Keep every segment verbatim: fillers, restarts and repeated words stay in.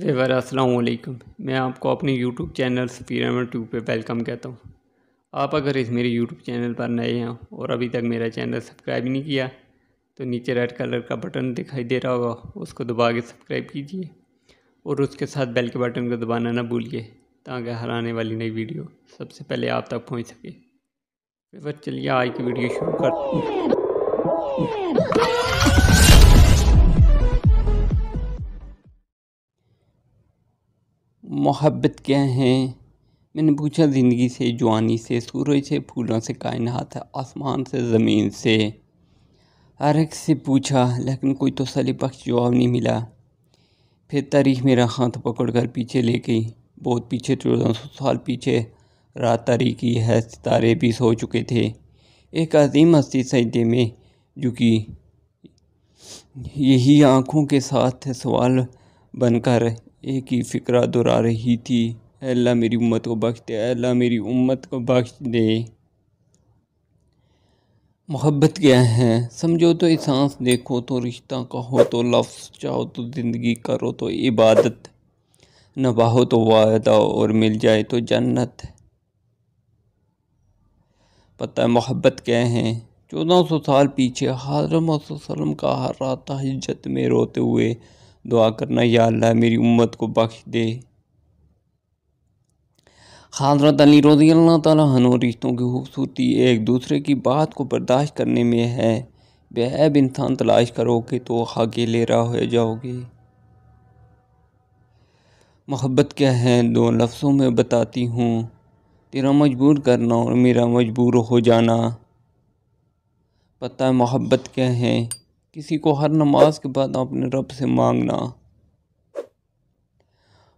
Viewer अस्सलाम वालेकुम। मैं आपको अपने YouTube channel Safeer Ahmad tube पे वेलकम कहता हूँ। आप अगर इस मेरे YouTube चैनल पर नए हैं और अभी तक मेरा चैनल सब्सक्राइब नहीं किया तो नीचे रेड कलर का बटन दिखाई दे रहा होगा, उसको दबा के सब्सक्राइब कीजिए और उसके साथ बेल के बटन को दबाना ना भूलिए ताकि हर आने वाली नई वीडियो सबसे पहले आप तक पहुँच सके। व्यूअर चलिए आज की वीडियो शुरू करते हैं। मोहब्बत क्या है? मैंने पूछा ज़िंदगी से, जवानी से, सूरज से, फूलों से, कायनात, आसमान से, ज़मीन से, हर एक से पूछा, लेकिन कोई तो सली बख्श जवाब नहीं मिला। फिर तारीख मेरा हाथ पकड़ कर पीछे ले गई, बहुत पीछे, चौदह सौ साल पीछे। रात तारीखी है, सितारे भी सो चुके थे। एक अजीम हस्ती सजदे में झुकी, यही आँखों के साथ सवाल बनकर एक ही फ़िक्रा दोहरा रही थी, अल्लाह मेरी उम्मत को बख्श दे, अल्लाह मेरी उम्मत को बख्श दे। मोहब्बत क्या है? समझो तो एहसास, देखो तो रिश्ता, कहो तो लफ्ज़, चाहो तो ज़िंदगी, करो तो इबादत, नबाहो तो वादा और मिल जाए तो जन्नत। पता है मोहब्बत क्या है? चौदह सौ साल पीछे हज़रत मुहम्मद सल्लल्लाहु अलैहि वसल्लम का हर रात तहज्जुद में रोते हुए दुआ करना, या अल्लाह मेरी उम्मत को बख्श दे। हज़रत अली रज़ी अल्लाह ताला अन्हु, रिश्तों की खूबसूरती एक दूसरे की बात को बर्दाश्त करने में है। बेऐब इंसान तलाश करोगे तो अकेले राह हो जाओगे। मोहब्बत क्या है? दो लफ्ज़ों में बताती हूँ, तेरा मजबूर करना और मेरा मजबूर हो जाना। पता है मोहब्बत क्या है? किसी को हर नमाज के बाद अपने रब से मांगना।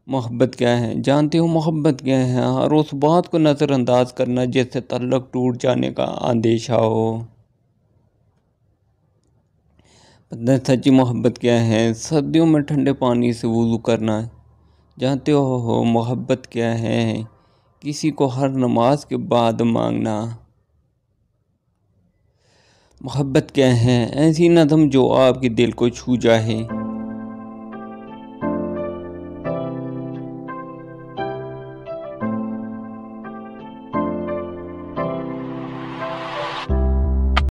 मोहब्बत क्या है? जानते हो मोहब्बत क्या है? हर उस बात को नज़रअंदाज करना जिससे तल्लुक़ टूट जाने का अंदेशा हो। पता है सच्ची मोहब्बत क्या है? सर्दियों में ठंडे पानी से वुज़ू करना। जानते हो मोहब्बत क्या है? किसी को हर नमाज के बाद मांगना। मोहब्बत क्या है? ऐसी नज़म जो आपके दिल को छू जाए।